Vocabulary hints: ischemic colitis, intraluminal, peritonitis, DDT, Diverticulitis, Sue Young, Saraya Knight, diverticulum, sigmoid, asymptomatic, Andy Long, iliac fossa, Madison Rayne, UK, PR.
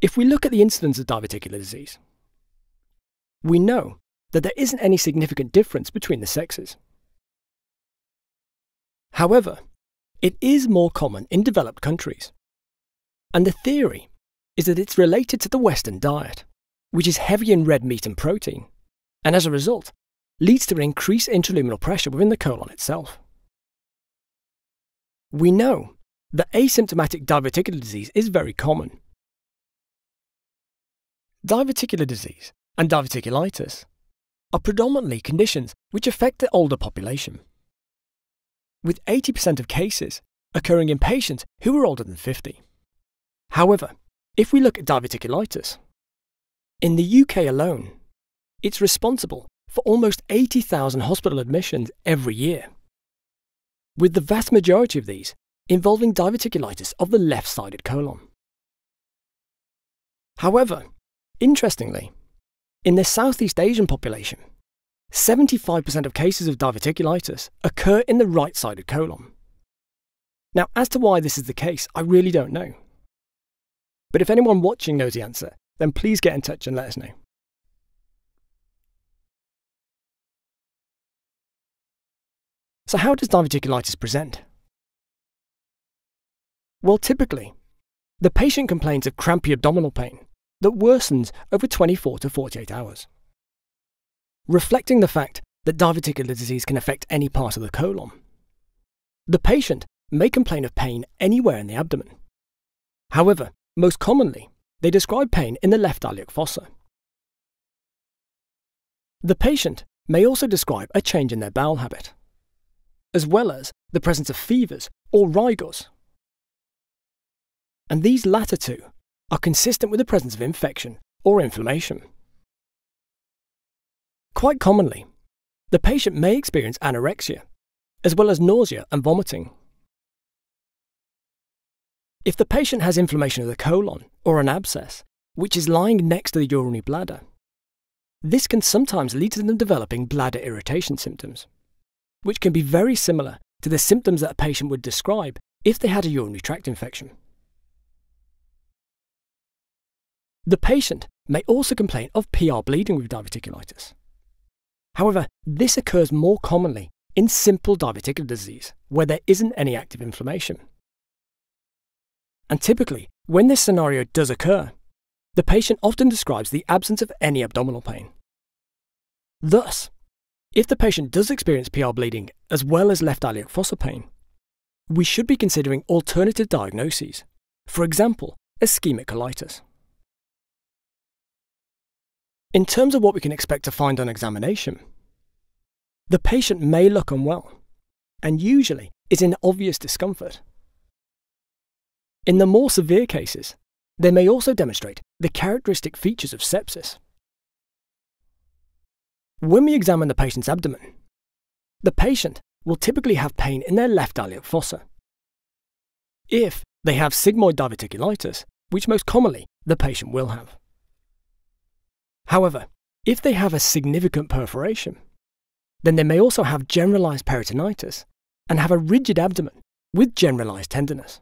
If we look at the incidence of diverticular disease, we know that there isn't any significant difference between the sexes. However, it is more common in developed countries, and the theory is that it's related to the Western diet, which is heavy in red meat and protein, and as a result, leads to an increased intraluminal pressure within the colon itself. We know that asymptomatic diverticular disease is very common. Diverticular disease and diverticulitis are predominantly conditions which affect the older population, with 80% of cases occurring in patients who are older than 50. However, if we look at diverticulitis, in the UK alone, it's responsible for almost 80,000 hospital admissions every year, with the vast majority of these involving diverticulitis of the left-sided colon. However, interestingly, in the Southeast Asian population, 75% of cases of diverticulitis occur in the right-sided colon. Now, as to why this is the case, I really don't know. But if anyone watching knows the answer, then please get in touch and let us know. So how does diverticulitis present? Well, typically, the patient complains of crampy abdominal pain that worsens over 24 to 48 hours, reflecting the fact that diverticular disease can affect any part of the colon. The patient may complain of pain anywhere in the abdomen. However, most commonly, they describe pain in the left iliac fossa. The patient may also describe a change in their bowel habit, as well as the presence of fevers or rigors, and these latter two are consistent with the presence of infection or inflammation. Quite commonly, the patient may experience anorexia, as well as nausea and vomiting. If the patient has inflammation of the colon or an abscess, which is lying next to the urinary bladder, this can sometimes lead to them developing bladder irritation symptoms, which can be very similar to the symptoms that a patient would describe if they had a urinary tract infection. The patient may also complain of PR bleeding with diverticulitis. However, this occurs more commonly in simple diverticular disease, where there isn't any active inflammation. And typically, when this scenario does occur, the patient often describes the absence of any abdominal pain. Thus, if the patient does experience PR bleeding as well as left iliac fossa pain, we should be considering alternative diagnoses, for example, ischemic colitis. In terms of what we can expect to find on examination, the patient may look unwell and usually is in obvious discomfort. In the more severe cases, they may also demonstrate the characteristic features of sepsis. When we examine the patient's abdomen, the patient will typically have pain in their left iliac fossa. If they have sigmoid diverticulitis, which most commonly the patient will have. However, if they have a significant perforation, then they may also have generalized peritonitis and have a rigid abdomen with generalized tenderness.